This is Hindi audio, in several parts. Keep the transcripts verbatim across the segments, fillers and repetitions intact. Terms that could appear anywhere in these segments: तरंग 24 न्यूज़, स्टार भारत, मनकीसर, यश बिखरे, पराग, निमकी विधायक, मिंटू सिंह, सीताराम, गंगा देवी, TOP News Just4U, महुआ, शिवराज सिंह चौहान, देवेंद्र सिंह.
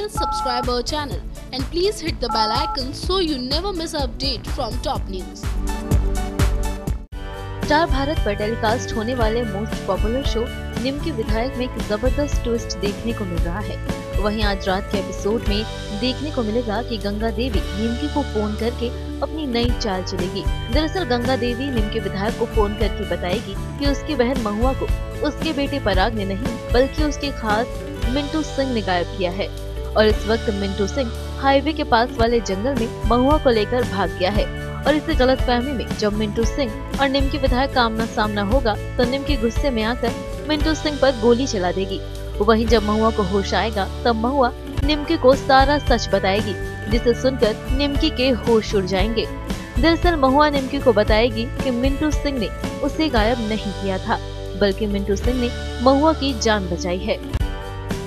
please subscribe our channel and please hit the bell icon so you never miss an update from top news। स्टार भारत पर टेलीकास्ट होने वाले मोस्ट पॉपुलर शो निमकी विधायक में एक जबरदस्त ट्विस्ट देखने को मिल रहा है। वहीं आज रात के एपिसोड में देखने को मिलेगा कि गंगा देवी निमकी को फोन करके अपनी नई चाल चलेगी। दरअसल गंगा देवी निमकी विधायक को फोन करके बताएगी कि उसकी बहन महुआ को उसके बेटे पराग ने नहीं बल्कि उसके खास मिंटू सिंह ने गायब किया है और इस वक्त मिंटू सिंह हाईवे के पास वाले जंगल में महुआ को लेकर भाग गया है। और इसी गलतफहमी में जब मिंटू सिंह और निमकी विधायक का आमना सामना होगा तो निमकी गुस्से में आकर मिंटू सिंह पर गोली चला देगी। वहीं जब महुआ को होश आएगा तब महुआ निमकी को सारा सच बताएगी, जिसे सुनकर निमकी के होश उड़ जाएंगे। दरअसल महुआ निमकी को बताएगी कि मिंटू सिंह ने उसे गायब नहीं किया था बल्कि मिंटू सिंह ने महुआ की जान बचाई है।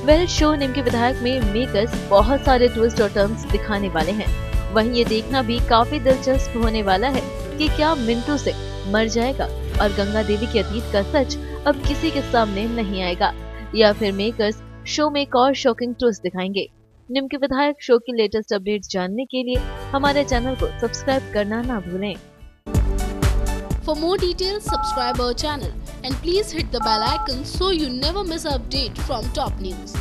वेल शो निमकी विधायक में मेकर्स बहुत सारे ट्विस्ट और टर्न्स दिखाने वाले हैं। वहीं ये देखना भी काफी दिलचस्प होने वाला है कि क्या मिंटू सिंह मर जाएगा और गंगा देवी के अतीत का सच अब किसी के सामने नहीं आएगा, या फिर मेकर्स शो में एक और शॉकिंग ट्विस्ट दिखाएंगे। निमकी विधायक शो की लेटेस्ट अपडेट्स जानने के लिए हमारे चैनल को सब्सक्राइब करना ना भूलें। For more detail subscribe our channel and please hit the bell icon so you never miss an update from top news.